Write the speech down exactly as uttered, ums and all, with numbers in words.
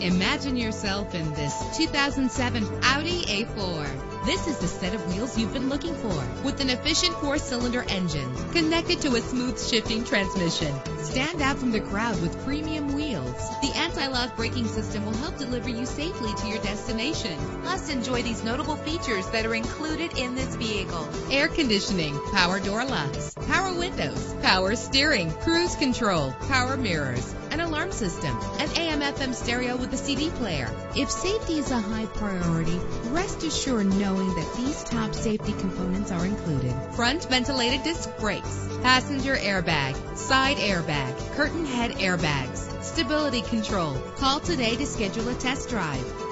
Imagine yourself in this two thousand seven Audi A four. This is the set of wheels you've been looking for, with an efficient four-cylinder engine connected to a smooth shifting transmission. Stand out from the crowd with premium wheels. The anti-lock braking system will help deliver you safely to your destination. Plus, enjoy these notable features that are included in this vehicle: air conditioning, power door locks, power windows, power steering, cruise control, power mirrors, an alarm system, an A M F M stereo with a C D player. If safety is a high priority, rest assured knowing that these top safety components are included: front ventilated disc brakes, passenger airbag, side airbag, curtain head airbags, stability control. Call today to schedule a test drive.